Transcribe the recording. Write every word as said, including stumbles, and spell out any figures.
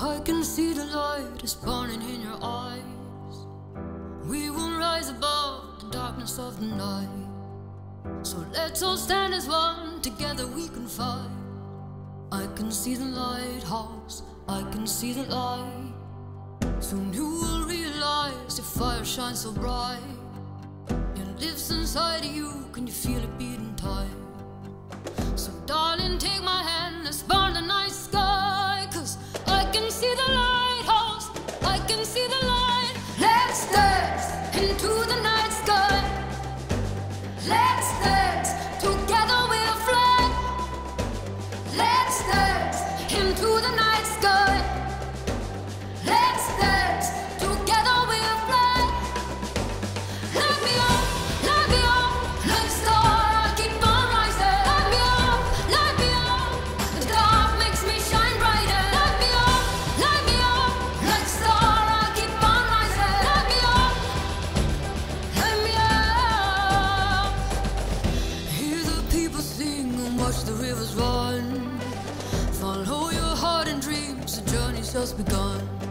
I can see the light is burning in your eyes. We will rise above the darkness of the night. So let's all stand as one, together we can fight. I can see the lighthouse, I can see the light. Soon you will realize your fire shines so bright. It lives inside of you, can you feel it beating time? So darling, take my hand, let's burn the night sky. Cause I can see the lighthouse, I can see the light. Let's dance into the night sky. Let's dance, together we'll fly. Let's dance into the night sky. Let's dance, together we'll fly. Light me up, light me up, like a star. I keep on rising. Light me up, light me up, the dark makes me shine brighter. Light me up, light me up, like a star. I keep on rising. Light me up, light me up. Hear the people sing and watch the rivers run. Follow your heart and dreams, the journey's just begun.